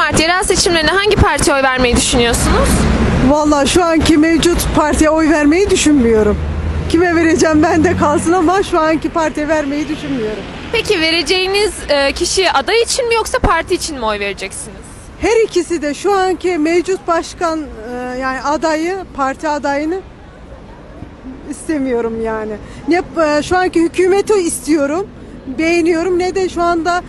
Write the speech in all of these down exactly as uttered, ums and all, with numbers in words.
Mart yerel seçimlerine hangi partiye oy vermeyi düşünüyorsunuz? Vallahi şu anki mevcut partiye oy vermeyi düşünmüyorum. Kime vereceğim ben de kalsın ama şu anki partiye vermeyi düşünmüyorum. Peki vereceğiniz kişi aday için mi yoksa parti için mi oy vereceksiniz? Her ikisi de. Şu anki mevcut başkan yani adayı, parti adayını istemiyorum yani. Ne şu anki hükümeti istiyorum, beğeniyorum, ne de şu anda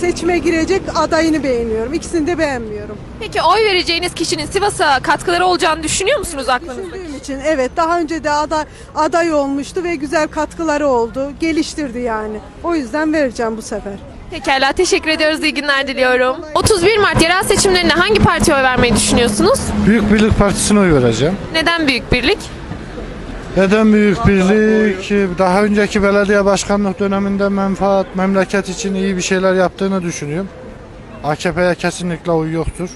seçime girecek adayını beğeniyorum. İkisini de beğenmiyorum. Peki oy vereceğiniz kişinin Sivas'a katkıları olacağını düşünüyor musunuz aklınızdaki? Düşündüğüm için evet. Daha önce de aday, aday olmuştu ve güzel katkıları oldu. Geliştirdi yani. O yüzden vereceğim bu sefer. Pekala, teşekkür ediyoruz. İyi günler diliyorum. otuz bir Mart yerel seçimlerine hangi partiye oy vermeyi düşünüyorsunuz? Büyük Birlik Partisi'ne oy vereceğim. Neden Büyük Birlik? Neden Büyük Birlik? Daha önceki belediye başkanlık döneminde menfaat, memleket için iyi bir şeyler yaptığını düşünüyorum. A K P'ye kesinlikle oy yoktur.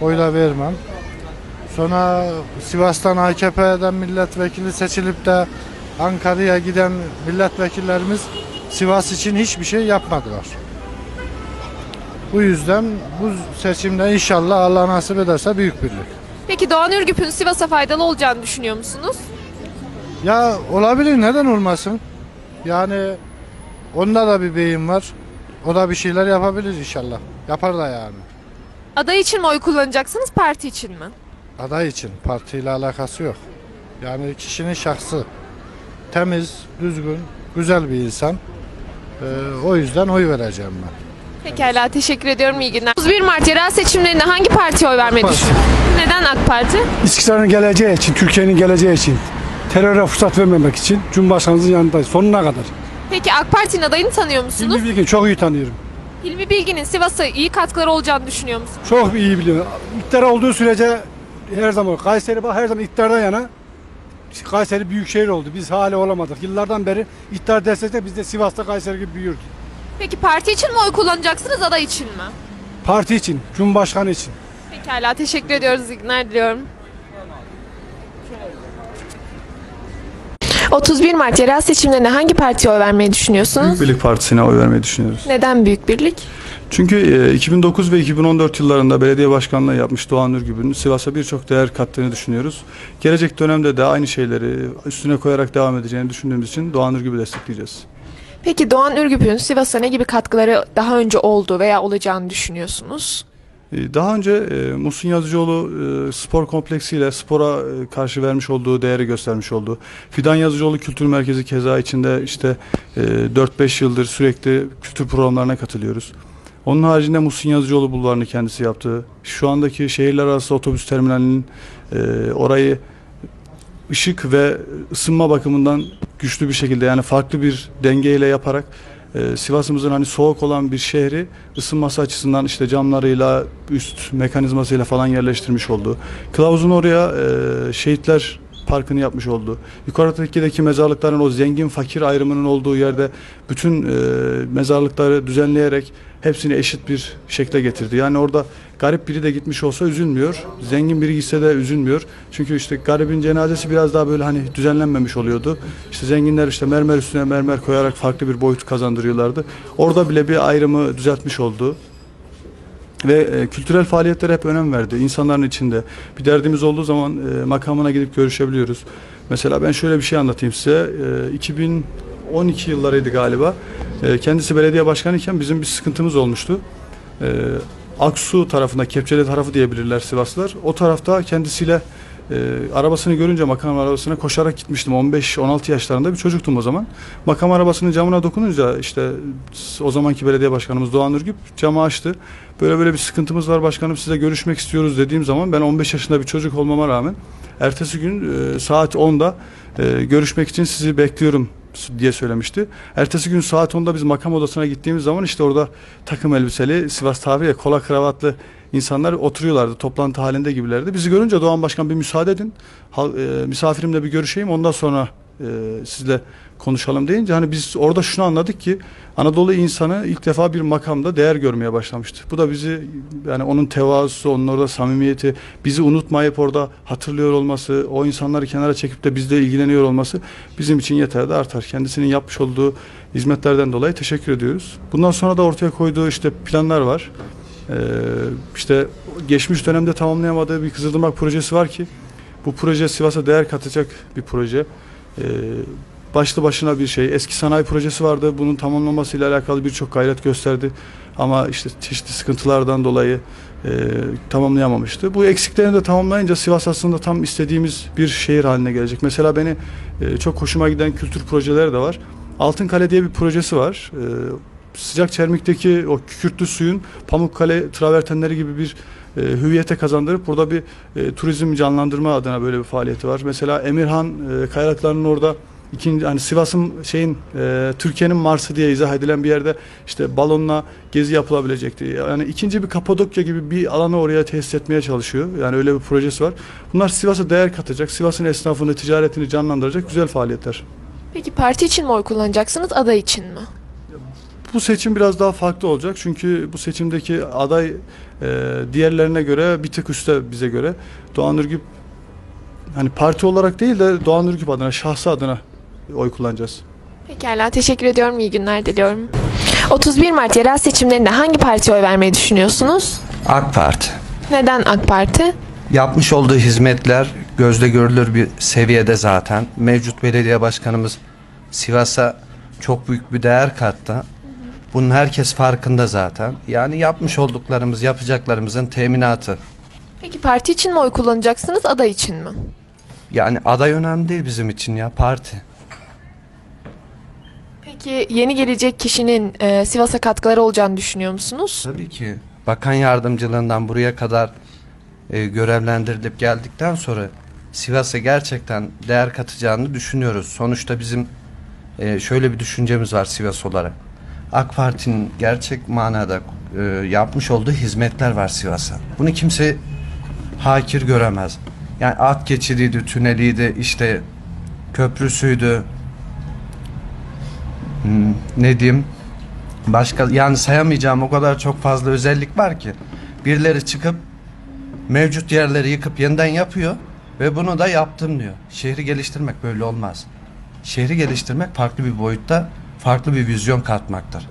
Oyla vermem. Sonra Sivas'tan A K P'den milletvekili seçilip de Ankara'ya giden milletvekillerimiz Sivas için hiçbir şey yapmadılar. Bu yüzden bu seçimde inşallah Allah nasip ederse Büyük Birlik. Peki Doğan Ürgüp'ün Sivas'a faydalı olacağını düşünüyor musunuz? Ya olabilir, neden olmasın? Yani onda da bir beyim var. O da bir şeyler yapabilir inşallah. Yapar da yani. Aday için mi oy kullanacaksınız, parti için mi? Aday için, partiyle alakası yok. Yani kişinin şahsı temiz, düzgün, güzel bir insan. Ee, o yüzden oy vereceğim ben. Pekala, teşekkür ediyorum. İyi günler. otuz bir Mart yerel seçimlerinde hangi partiye oy vermeyi düşünüyorsunuz? Neden A K Parti? İstikrarın geleceği için, Türkiye'nin geleceği için, teröre fırsat vermemek için Cumhurbaşkanımızın yanındayız sonuna kadar. Peki A K Parti'nin adayını tanıyor musunuz? Hilmi Bilgin, çok iyi tanıyorum. Hilmi Bilgin'in Sivas'a iyi katkıları olacağını düşünüyor musunuz? Çok iyi biliyorum. İktidar olduğu sürece her zaman Kayseri her zaman iktidardan yana. Kayseri büyük şehir oldu. Biz hala olamadık. Yıllardan beri iktidar destekle biz de Sivas'ta Kayseri gibi büyürdük. Peki parti için mi oy kullanacaksınız, aday için mi? Parti için, Cumhurbaşkanı için. Pekala, teşekkür ediyoruz. İyi günler diliyorum. otuz bir Mart yerel seçimlerine hangi partiye oy vermeyi düşünüyorsunuz? Büyük Birlik Partisi'ne oy vermeyi düşünüyoruz. Neden Büyük Birlik? Çünkü iki bin dokuz ve iki bin on dört yıllarında belediye başkanlığı yapmış Doğan Ürgüp'ün Sivas'a birçok değer kattığını düşünüyoruz. Gelecek dönemde de aynı şeyleri üstüne koyarak devam edeceğini düşündüğümüz için Doğan Ürgüp'ü destekleyeceğiz. Peki Doğan Ürgüp'ün Sivas'a ne gibi katkıları daha önce oldu veya olacağını düşünüyorsunuz? Daha önce e, Muhsin Yazıcıoğlu e, spor kompleksiyle spora e, karşı vermiş olduğu değeri göstermiş oldu. Fidan Yazıcıoğlu Kültür Merkezi keza içinde işte e, dört beş yıldır sürekli kültür programlarına katılıyoruz. Onun haricinde Muhsin Yazıcıoğlu bulvarını kendisi yaptı. Şu andaki şehirler arası otobüs terminalinin e, orayı ışık ve ısınma bakımından güçlü bir şekilde yani farklı bir dengeyle yaparak Sivas'ımızın hani soğuk olan bir şehri ısınması açısından işte camlarıyla üst mekanizmasıyla falan yerleştirmiş oldu. Kılavuz'un oraya e, Şehitler Parkı'nı yapmış oldu. Yukarıdaki mezarlıkların o zengin fakir ayrımının olduğu yerde bütün e, mezarlıkları düzenleyerek hepsini eşit bir şekle getirdi. Yani orada garip biri de gitmiş olsa üzülmüyor. Zengin biri gitse de üzülmüyor. Çünkü işte garibin cenazesi biraz daha böyle hani düzenlenmemiş oluyordu. İşte zenginler işte mermer üstüne mermer koyarak farklı bir boyut kazandırıyorlardı. Orada bile bir ayrımı düzeltmiş oldu. Ve e, kültürel faaliyetlere hep önem verdi. İnsanların içinde bir derdimiz olduğu zaman e, makamına gidip görüşebiliyoruz. Mesela ben şöyle bir şey anlatayım size. E, iki bin on iki yıllarıydı galiba. E, kendisi belediye başkanı iken bizim bir sıkıntımız olmuştu. E, Aksu tarafında, Kepçeli tarafı diyebilirler Sivaslılar. O tarafta kendisiyle e, arabasını görünce makam arabasına koşarak gitmiştim. on beş on altı yaşlarında bir çocuktum o zaman. Makam arabasının camına dokununca işte o zamanki belediye başkanımız Doğan Ürgüp camı açtı. Böyle böyle bir sıkıntımız var başkanım, size görüşmek istiyoruz dediğim zaman ben on beş yaşında bir çocuk olmama rağmen ertesi gün e, saat onda e, görüşmek için sizi bekliyorum diye söylemişti. Ertesi gün saat onda biz makam odasına gittiğimiz zaman işte orada takım elbiseli, Sivas tabiriyle kola kravatlı insanlar oturuyorlardı. Toplantı halinde gibilerdi. Bizi görünce Doğan Başkan bir müsaade edin. Misafirimle bir görüşeyim. Ondan sonra e, sizle konuşalım deyince hani biz orada şunu anladık ki Anadolu insanı ilk defa bir makamda değer görmeye başlamıştı. Bu da bizi yani onun tevazusu, onun orada samimiyeti, bizi unutmayıp orada hatırlıyor olması, o insanları kenara çekip de bizle ilgileniyor olması bizim için yeterli artar. Kendisinin yapmış olduğu hizmetlerden dolayı teşekkür ediyoruz. Bundan sonra da ortaya koyduğu işte planlar var. Ee, işte geçmiş dönemde tamamlayamadığı bir Kızılırmak projesi var ki bu proje Sivas'a değer katacak bir proje. Ee, başlı başına bir şey. Eski sanayi projesi vardı. Bunun tamamlamasıyla alakalı birçok gayret gösterdi. Ama işte çeşitli sıkıntılardan dolayı e, tamamlayamamıştı. Bu eksiklerini de tamamlayınca Sivas aslında tam istediğimiz bir şehir haline gelecek. Mesela beni e, çok hoşuma giden kültür projeleri de var. Altınkale diye bir projesi var. E, Sıcakçermik'teki o kükürtlü suyun Pamukkale travertenleri gibi bir e, hüviyete kazandırıp burada bir e, turizm canlandırma adına böyle bir faaliyeti var. Mesela Emirhan e, kayalıklarının orada İkinci, hani Sivas'ın şeyin e, Türkiye'nin Mars'ı diye izah edilen bir yerde işte balonla gezi yapılabilecekti. Yani ikinci bir Kapadokya gibi bir alanı oraya tesis etmeye çalışıyor. Yani öyle bir projesi var. Bunlar Sivas'a değer katacak. Sivas'ın esnafını, ticaretini canlandıracak güzel faaliyetler. Peki parti için mi oy kullanacaksınız, aday için mi? Bu seçim biraz daha farklı olacak. Çünkü bu seçimdeki aday e, diğerlerine göre bir tık üstte bize göre. Doğan Ürgüp hani parti olarak değil de Doğan Ürgüp adına, şahsı adına oy kullanacağız. Pekala, teşekkür ediyorum. İyi günler diliyorum. otuz bir Mart yerel seçimlerinde hangi partiye oy vermeyi düşünüyorsunuz? AK Parti. Neden AK Parti? Yapmış olduğu hizmetler gözle görülür bir seviyede zaten. Mevcut belediye başkanımız Sivas'a çok büyük bir değer kattı. Bunun herkes farkında zaten. Yani yapmış olduklarımız, yapacaklarımızın teminatı. Peki parti için mi oy kullanacaksınız, aday için mi? Yani aday önemli değil bizim için ya, parti. Peki yeni gelecek kişinin e, Sivas'a katkıları olacağını düşünüyor musunuz? Tabii ki. Bakan yardımcılığından buraya kadar e, görevlendirilip geldikten sonra Sivas'a gerçekten değer katacağını düşünüyoruz. Sonuçta bizim e, şöyle bir düşüncemiz var Sivas olarak. AK Parti'nin gerçek manada e, yapmış olduğu hizmetler var Sivas'a. Bunu kimse hakir göremez. Yani at geçidiydi, tüneliydi, işte köprüsüydü. Hmm, ne diyeyim, başka yani sayamayacağım o kadar çok fazla özellik var ki birileri çıkıp mevcut yerleri yıkıp yeniden yapıyor ve bunu da yaptım diyor. Şehri geliştirmek böyle olmaz. Şehri geliştirmek farklı bir boyutta, farklı bir vizyon katmaktır.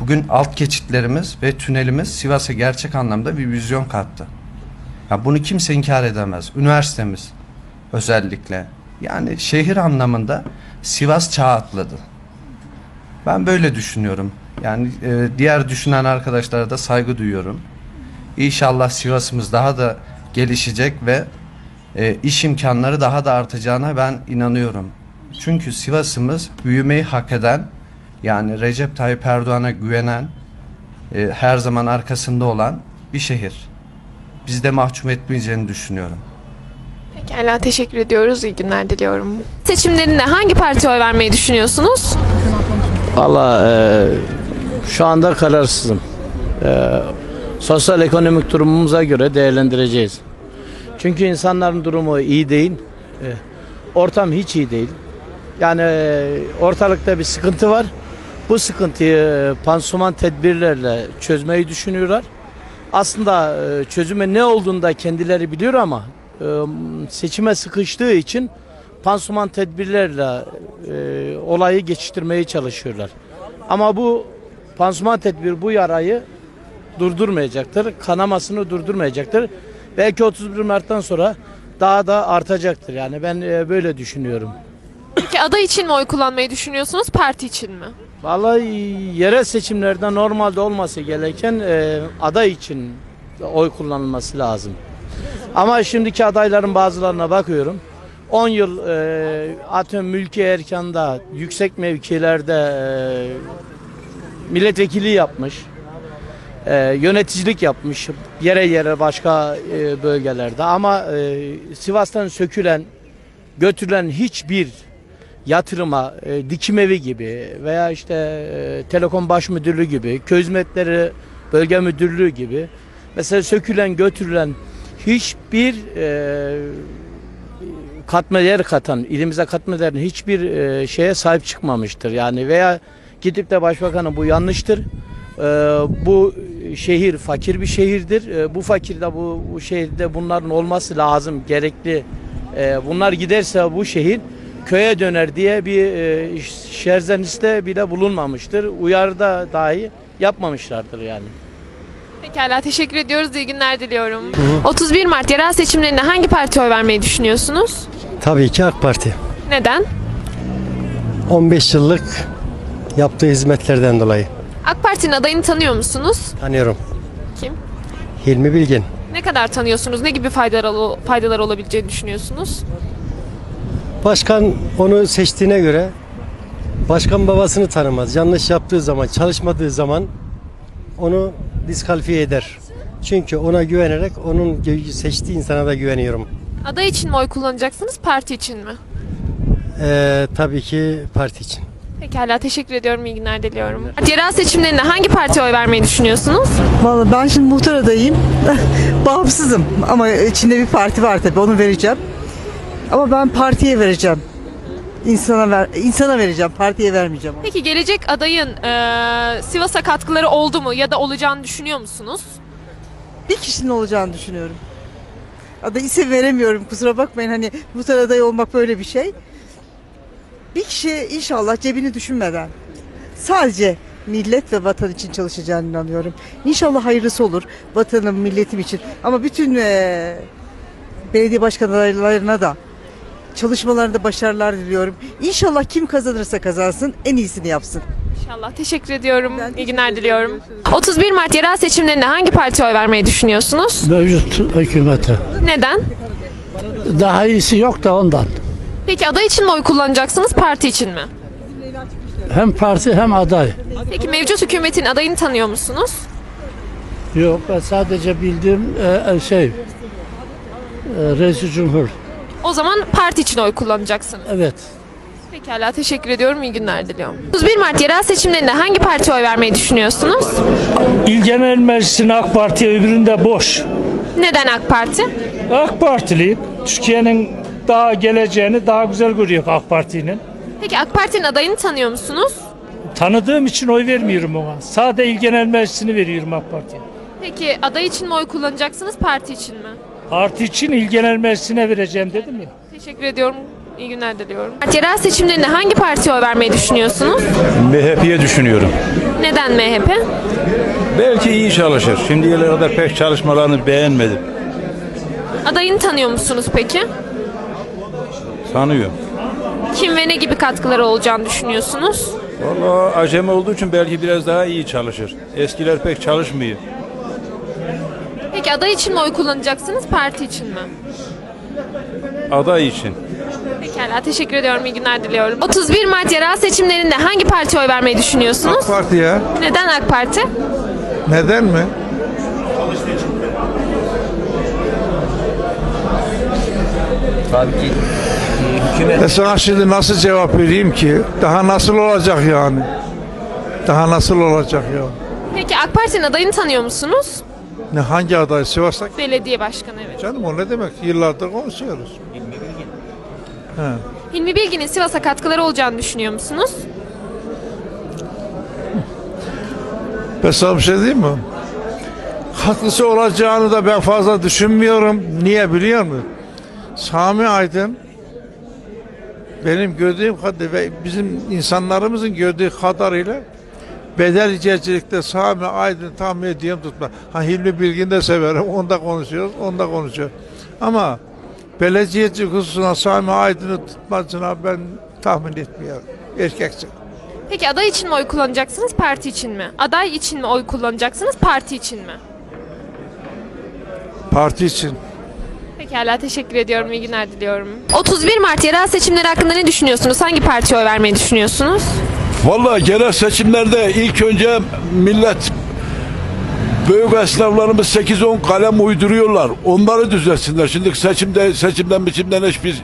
Bugün alt geçitlerimiz ve tünelimiz Sivas'a gerçek anlamda bir vizyon kattı. Ya bunu kimse inkar edemez. Üniversitemiz özellikle, yani şehir anlamında Sivas çağ atladı. Ben böyle düşünüyorum. Yani e, diğer düşünen arkadaşlara da saygı duyuyorum. İnşallah Sivas'ımız daha da gelişecek ve e, iş imkanları daha da artacağına ben inanıyorum. Çünkü Sivas'ımız büyümeyi hak eden, yani Recep Tayyip Erdoğan'a güvenen, e, her zaman arkasında olan bir şehir. Bizi de mahcup etmeyeceğini düşünüyorum. Pekala, teşekkür ediyoruz. İyi günler diliyorum. Seçimlerinde hangi partiye oy vermeyi düşünüyorsunuz? Valla e, şu anda kararsızım. E, sosyal ekonomik durumumuza göre değerlendireceğiz. Çünkü insanların durumu iyi değil. E, ortam hiç iyi değil. Yani e, ortalıkta bir sıkıntı var. Bu sıkıntıyı pansuman tedbirlerle çözmeyi düşünüyorlar. Aslında e, çözüme ne olduğunu da kendileri biliyor ama e, seçime sıkıştığı için pansuman tedbirlerle e, olayı geçiştirmeye çalışıyorlar. Ama bu pansuman tedbir bu yarayı durdurmayacaktır. Kanamasını durdurmayacaktır. Belki otuz bir Mart'tan sonra daha da artacaktır. Yani ben e, böyle düşünüyorum. Peki aday için mi oy kullanmayı düşünüyorsunuz, parti için mi? Vallahi yerel seçimlerde normalde olması gereken e, aday için oy kullanılması lazım. Ama şimdiki adayların bazılarına bakıyorum. on yıl e, atıyorum mülki erkanda yüksek mevkilerde e, milletvekili yapmış, e, yöneticilik yapmış yere yere başka e, bölgelerde ama e, Sivas'tan sökülen, götürülen hiçbir yatırıma, e, dikim evi gibi veya işte e, Telekom Baş Müdürlüğü gibi, Köy Hizmetleri Bölge Müdürlüğü gibi mesela sökülen, götürülen hiçbir e, katma değer katan, ilimize katma değerin hiçbir e, şeye sahip çıkmamıştır. Yani veya gidip de başbakanım bu yanlıştır, e, bu şehir fakir bir şehirdir, e, bu fakirde bu, bu şehirde bunların olması lazım, gerekli. E, bunlar giderse bu şehir köye döner diye bir e, şerzeniste bile bulunmamıştır. Uyarıda dahi yapmamışlardır yani. Pekala, teşekkür ediyoruz. İyi günler diliyorum. Hı. otuz bir Mart yerel seçimlerinde hangi partiye oy vermeyi düşünüyorsunuz? Tabii ki AK Parti. Neden? on beş yıllık yaptığı hizmetlerden dolayı. AK Parti'nin adayını tanıyor musunuz? Tanıyorum. Kim? Hilmi Bilgin. Ne kadar tanıyorsunuz? Ne gibi faydalar, faydalar olabileceğini düşünüyorsunuz? Başkan onu seçtiğine göre başkan babasını tanımaz. Yanlış yaptığı zaman, çalışmadığı zaman onu diskalifiye eder. Çünkü ona güvenerek onun seçtiği insana da güveniyorum. Aday için mi oy kullanacaksınız, parti için mi? Ee, tabii ki parti için. Pekala, teşekkür ediyorum. İyi günler diliyorum. Yerel seçimlerinde hangi partiye oy vermeyi düşünüyorsunuz? Vallahi ben şimdi muhtar adayım. Bağımsızım ama içinde bir parti var tabii, onu vereceğim. Ama ben partiye vereceğim. İnsana, ver, insana vereceğim, partiye vermeyeceğim. Peki gelecek adayın e, Sivas'a katkıları oldu mu ya da olacağını düşünüyor musunuz? Bir kişinin olacağını düşünüyorum. Aday isim veremiyorum, kusura bakmayın, hani muhtar adayı olmak böyle bir şey. Bir kişi inşallah cebini düşünmeden sadece millet ve vatan için çalışacağına inanıyorum. İnşallah hayırlısı olur vatanım, milletim için. Ama bütün e, belediye başkan adaylarına da çalışmalarında başarılar diliyorum. İnşallah kim kazanırsa kazansın en iyisini yapsın. İnşallah. Teşekkür ediyorum. Ben İyi günler diliyorum. Görüşürüz. otuz bir Mart yerel seçimlerinde hangi partiye oy vermeyi düşünüyorsunuz? Mevcut hükümete. Neden? Daha iyisi yok da ondan. Peki aday için mi oy kullanacaksınız, parti için mi? Hem parti hem aday. Peki mevcut hükümetin adayını tanıyor musunuz? Yok, ben sadece bildiğim şey Reis-i Cumhur. O zaman parti için oy kullanacaksınız. Evet. Pekala, teşekkür ediyorum. İyi günler diliyorum. otuz bir Mart yerel seçimlerinde hangi partiye oy vermeyi düşünüyorsunuz? İl Genel Meclisi'nin AK Parti'ye, öbüründe boş. Neden AK Parti? AK Partili Türkiye'nin daha geleceğini daha güzel görüyor AK Parti'nin. Peki AK Parti'nin adayını tanıyor musunuz? Tanıdığım için oy vermiyorum ona. Sadece İl Genel Meclisi'ni veriyorum AK Parti'ye. Peki aday için mi oy kullanacaksınız, parti için mi? Parti için İl Genel Meclisi'ne vereceğim dedim ya. Teşekkür ediyorum. İyi günler diliyorum. Yerel seçimlerinde hangi partiye oy vermeyi düşünüyorsunuz? M H P'ye düşünüyorum. Neden M H P? Belki iyi çalışır. Şimdiye kadar pek çalışmalarını beğenmedim. Adayını tanıyor musunuz peki? Tanıyorum. Kim ve ne gibi katkıları olacağını düşünüyorsunuz? Vallahi acemi olduğu için belki biraz daha iyi çalışır. Eskiler pek çalışmıyor. Peki aday için mi oy kullanacaksınız, parti için mi? Aday için. Pekala, teşekkür ediyorum. İyi günler diliyorum. otuz bir Mart yerel seçimlerinde hangi partiye oy vermeyi düşünüyorsunuz? AK Parti ya. Neden AK Parti? Neden mi? Tabii ki hükümet. E sana şimdi nasıl cevap vereyim ki? Daha nasıl olacak yani? Daha nasıl olacak ya? Peki AK Parti'nin adayını tanıyor musunuz? Ne, hangi aday? Sivas'ta? Belediye başkanı, evet. Canım o ne demek? Yıllardır konuşuyoruz. Hilmi Bilgin. He. Hilmi Bilgin'in Sivas'a katkıları olacağını düşünüyor musunuz? Ben sana bir şey diyeyim mi? Katkısı olacağını da ben fazla düşünmüyorum. Niye biliyor musun? Sami Aydın benim gördüğüm kadarıyla ve bizim insanlarımızın gördüğü kadarıyla bedelcilikte Sami Aydın tahmin ediyorum tutma. Ha, Hilmi Bilgin'i de severim. Onda konuşuyoruz. Onda konuşuyoruz. Ama belediyecilik hususuna Sami Aydın'ı tutmasına ben tahmin etmiyorum. Erkeksin. Peki aday için mi oy kullanacaksınız, parti için mi? Aday için mi oy kullanacaksınız, parti için mi? Parti için. Pekala, teşekkür ediyorum. İyi günler diliyorum. otuz bir Mart yerel seçimleri hakkında ne düşünüyorsunuz? Hangi partiye oy vermeyi düşünüyorsunuz? Vallahi genel seçimlerde ilk önce millet, büyük esnaflarımız sekiz on kalem uyduruyorlar. Onları düzelsinler. Şimdi seçimde, seçimden biçimden hiçbir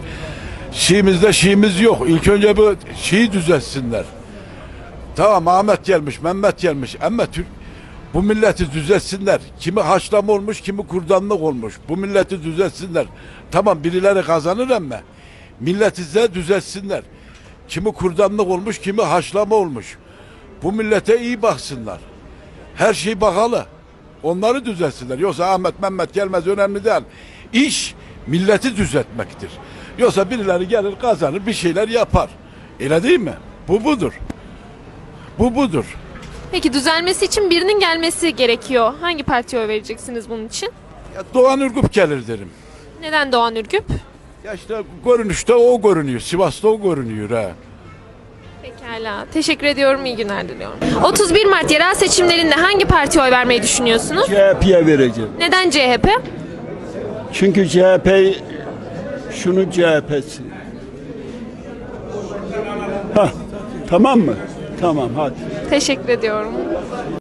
şeyimizde şeyimiz yok. İlk önce bu şeyi düzelsinler. Tamam, Ahmet gelmiş, Mehmet gelmiş. Ama Türk, bu milleti düzelsinler. Kimi haşlam olmuş, kimi kurdanlık olmuş. Bu milleti düzelsinler. Tamam, birileri kazanır ama milleti de düzelsinler. Kimi kurdanlık olmuş, kimi haşlama olmuş. Bu millete iyi baksınlar. Her şey bakalı. Onları düzelsinler. Yoksa Ahmet Mehmet gelmez, önemli değil. İş milleti düzeltmektir. Yoksa birileri gelir, kazanır, bir şeyler yapar. Öyle değil mi? Bu budur. Bu budur. Peki düzelmesi için birinin gelmesi gerekiyor. Hangi partiye oy vereceksiniz bunun için? Ya, Doğan Ürgüp gelir derim. Neden Doğan Ürgüp? Ya işte görünüşte o görünüyor. Sivas'ta o görünüyor ha. Pekala. Teşekkür ediyorum. İyi günler diliyorum. otuz bir Mart yerel seçimlerinde hangi partiye oy vermeyi düşünüyorsunuz? C H P'ye vereceğim. Neden C H P? Çünkü C H P şunu C H P'si. Hah, tamam mı? Tamam hadi. Teşekkür ediyorum.